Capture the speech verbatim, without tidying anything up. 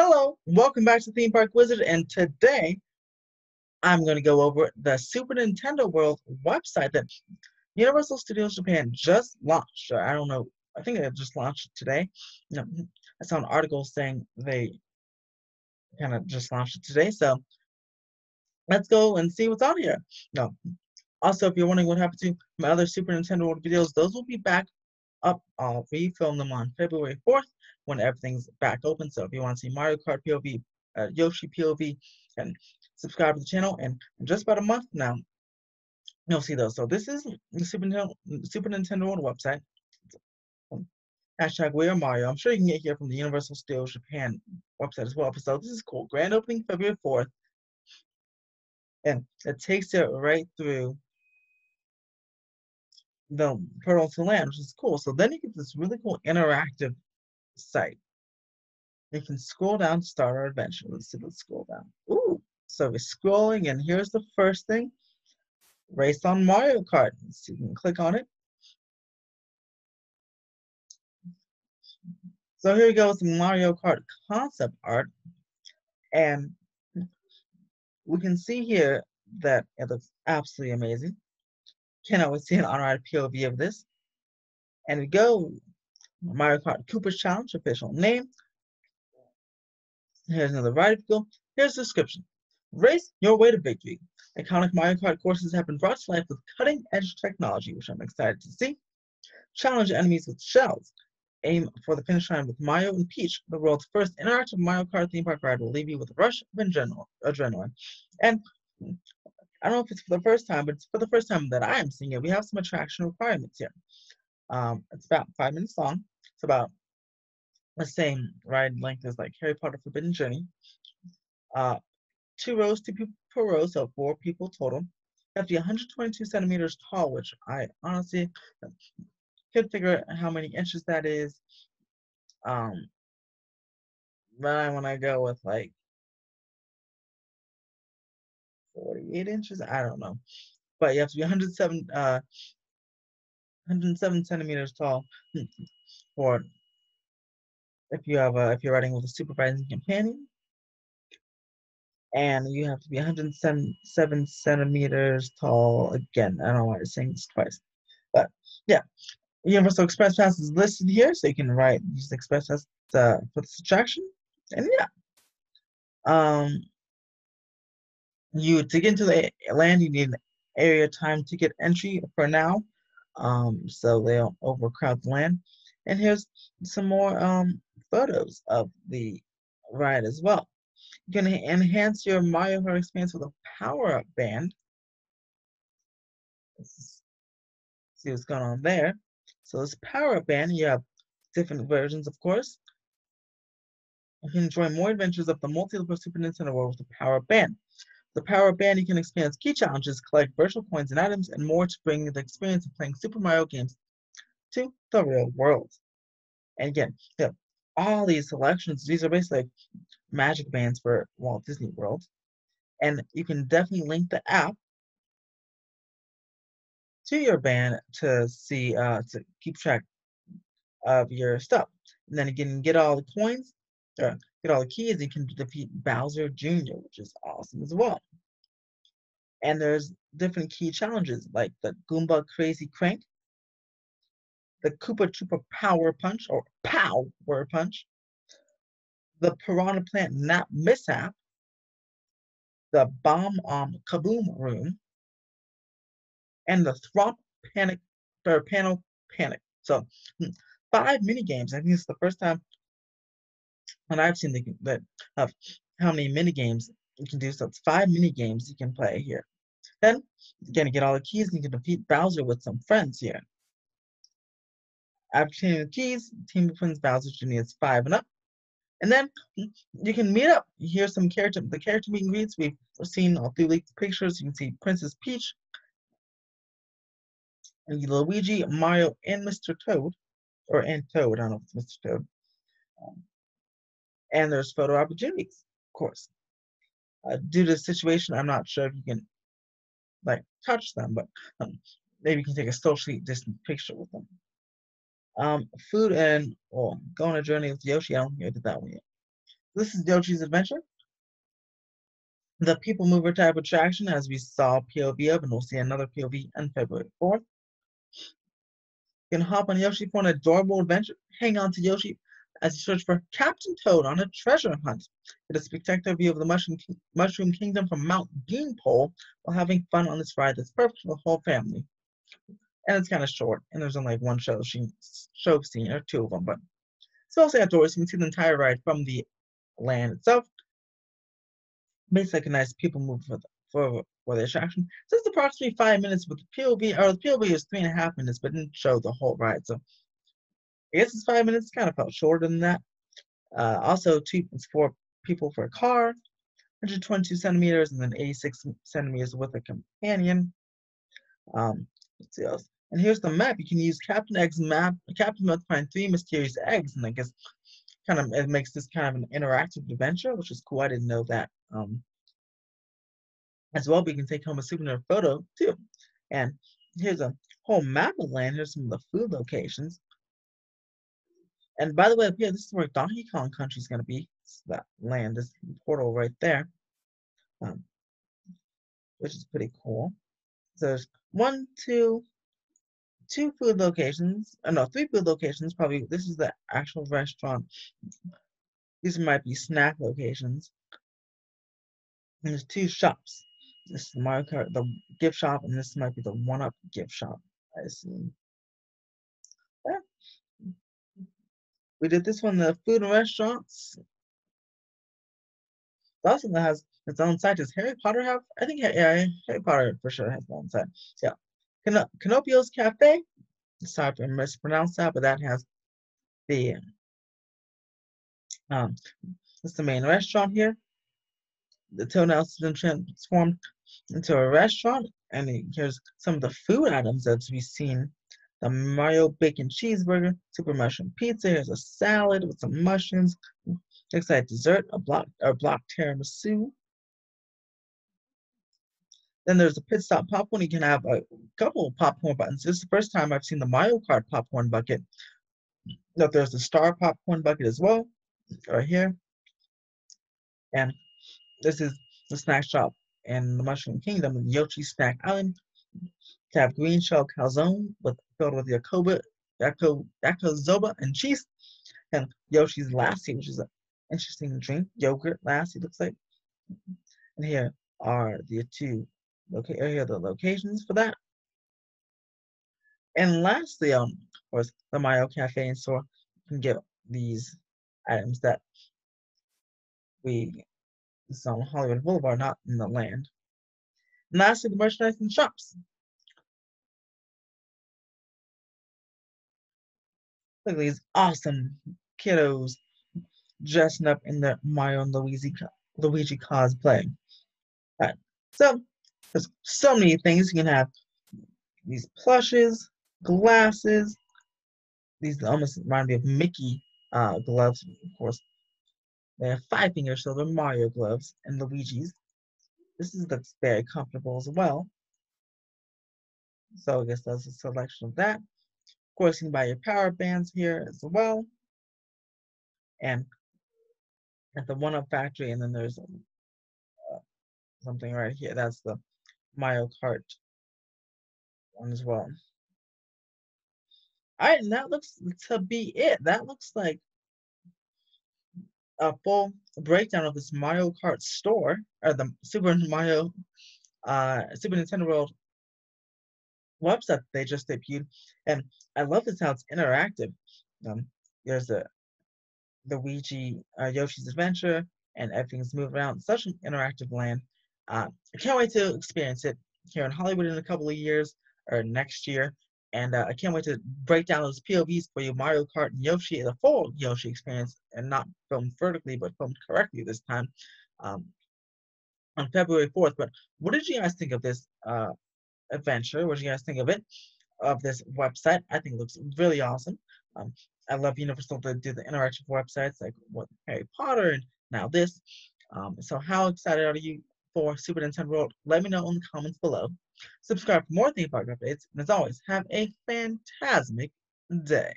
Hello, welcome back to Theme Park Wizard, and today I'm going to go over the Super Nintendo World website that Universal Studios Japan just launched. I don't know, I think it just launched today. No, I saw an article saying they kind of just launched it today, so let's go and see what's on here. No. Also, if you're wondering what happened to my other Super Nintendo World videos, those will be back up. I'll refilm them on February fourth when everything's back open. So if you want to see Mario Kart P O V, uh, Yoshi P O V, and subscribe to the channel. And in just about a month now, you'll see those. So this is the Super Nintendo, Super Nintendo World website. Hashtag We Are Mario. I'm sure you can get here from the Universal Studios Japan website as well. So this is cool. Grand opening February fourth. And it takes you right through the portal to land, which is cool. So then you get this really cool interactive site. You can scroll down to start our adventure. Let's see, let's scroll down. Ooh, so we're scrolling, and here's the first thing: race on Mario Kart. So you can click on it. So here we go with some Mario Kart concept art, and we can see here that it looks absolutely amazing. Cannot wait to see an on-ride P O V of this. And we go Mario Kart Koopa's Challenge, official name. Here's another ride vehicle. Here's the description. Race your way to victory. Iconic Mario Kart courses have been brought to life with cutting-edge technology, which I'm excited to see. Challenge enemies with shells. Aim for the finish line with Mario and Peach. The world's first interactive Mario Kart theme park ride will leave you with a rush of adrenaline. And I don't know if it's for the first time, but it's for the first time that I am seeing it. We have some attraction requirements here. Um, it's about five minutes long. It's about the same ride length as like Harry Potter Forbidden Journey. Uh, two rows, two people per row, so four people total. You have to be one hundred twenty-two centimeters tall, which I honestly could figure out how many inches that is. Um, but I want to go with like forty-eight inches, I don't know, but you have to be one hundred seven centimeters tall. Or if you have a, if you're riding with a supervising companion, and you have to be one hundred seven centimeters tall. Again, I don't know why I'm saying this twice, but yeah, Universal Express Pass is listed here, so you can ride use the Express Pass uh, for this attraction, and yeah. Um, You to get into the land, you need an area time ticket entry for now, um, so they don't overcrowd the land. And here's some more um, photos of the ride as well. You can enhance your Mario Kart experience with a power-up band. Let's see what's going on there. So this power-up band, you have different versions, of course. You can enjoy more adventures of the multi-level Super Nintendo World with the power-up band. The power band, you can experience key challenges, collect virtual coins and items, and more to bring the experience of playing Super Mario games to the real world. And again, you have all these selections. These are basically like magic bands for Walt Disney World. And you can definitely link the app to your band to see, uh, to keep track of your stuff. And then again, you can get all the coins. Uh, get all the keys. You can defeat Bowser Junior, which is awesome as well. And there's different key challenges, like the Goomba Crazy Crank, the Koopa Troopa Power Punch, or Power Punch, the Piranha Plant Nap Mishap, the Bomb um, Kaboom Room, and the Thromp Panic, or Panel Panic. So, five mini games. I think it's the first time and I've seen the, the, of how many mini games you can do. So it's five mini games you can play here. Then you're going to get all the keys and you can defeat Bowser with some friends here. After obtaining the keys, the team defends Bowser Junior is five and up. And then you can meet up. Here's some character, the character meet and greets. We've seen all three leaked pictures. You can see Princess Peach, and Luigi, Mario, and Mister Toad. Or and Toad, I don't know if it's Mister Toad. Um, And there's photo opportunities, of course. Uh, due to the situation, I'm not sure if you can, like, touch them, but um, maybe you can take a socially distant picture with them. Um, food and, or oh, go on a journey with Yoshi. I don't think I did that one yet. This is Yoshi's Adventure. The people mover type attraction, as we saw P O V of, and we'll see another P O V on February fourth. You can hop on Yoshi for an adorable adventure. Hang on to Yoshi as you search for Captain Toad on a treasure hunt. Get a spectacular view of the Mushroom, Ki Mushroom Kingdom from Mount Beanpole while having fun on this ride that's perfect for the whole family. And it's kind of short, and there's only like one show scene, show scene or two of them. But it's also outdoors. You can see the entire ride from the land itself. Makes like a nice people move for the, for, for the attraction. So it's approximately five minutes with the P O V, or the P O V is three and a half minutes, but didn't show the whole ride. So I guess it's five minutes, kind of felt shorter than that. Uh, also, cheap, it's four people for a car, one hundred twenty-two centimeters, and then eighty-six centimeters with a companion. Um, let's see else. And here's the map. You can use Captain Egg's map, Captain Mouth to find three mysterious eggs, and I guess kind of it makes this kind of an interactive adventure, which is cool. I didn't know that. Um, as well, we can take home a souvenir photo too. And here's a whole map of land. Here's some of the food locations. And by the way, up here, this is where Donkey Kong Country is going to be. It's that land, this portal right there, um, which is pretty cool. So there's one, two, two food locations. Oh, no, three food locations. Probably this is the actual restaurant. These might be snack locations. And there's two shops. This is the Mario Kart, the gift shop, and this might be the One Up gift shop, I assume. Yeah. We did this one, the food and restaurants. The other one that has its own site. Does Harry Potter have? I think yeah, Harry Potter for sure has its own site. Yeah. Can Canopio's Cafe. Sorry if I mispronounced that, but that has the um. It's the main restaurant here. The toadhouse has been transformed into a restaurant, and here's some of the food items that we've seen: the Mario Bacon Cheeseburger, Super Mushroom Pizza. Here's a salad with some mushrooms. Looks like dessert, a block or block tiramisu. Then there's a pit stop popcorn. You can have a couple of popcorn buttons. This is the first time I've seen the Mario Kart popcorn bucket. Look, there's the Star popcorn bucket as well, right here. And this is the snack shop in the Mushroom Kingdom, in Yoshi's Snack Island. You can have green shell calzone with, filled with yakoba, yako, yakozoba and cheese. And Yoshi's Lassi, which is an interesting drink. Yogurt Lassi, looks like. And here are the two Okay, here are the locations for that. And lastly, um, of course, the Mario Cafe and Store. You can get these items that we saw on Hollywood Boulevard, not in the land. And lastly, the merchandise and shops. Look at these awesome kiddos dressing up in their Mario and Luigi, Luigi cosplay. All right, so there's so many things. You can have these plushes, glasses. These almost remind me of Mickey uh, gloves, of course. They have five fingers, so they're Mario gloves and Luigi's. This is, looks very comfortable as well. So I guess that's a selection of that. Of course, you can buy your power bands here as well. And at the One Up Factory, and then there's uh, something right here. That's the Mario Kart one as well. All right, and that looks to be it. That looks like a full breakdown of this Mario Kart store, or the Super Mario, uh, Super Nintendo World website they just debuted. And I love this how it's interactive. Um, there's the Luigi, uh, Yoshi's Adventure, and everything's moving around. Such an interactive land. Uh, I can't wait to experience it here in Hollywood in a couple of years, or next year. And uh, I can't wait to break down those P O Vs for you, Mario Kart and Yoshi, the full Yoshi experience, and not filmed vertically, but filmed correctly this time, um, on February fourth. But what did you guys think of this uh, adventure? What did you guys think of it, of this website? I think it looks really awesome. Um, I love Universal to do the interactive websites, like with Harry Potter and now this. Um, so how excited are you for Super Nintendo World? Let me know in the comments below. Subscribe for more Theme Park updates, and as always, have a fantastic day.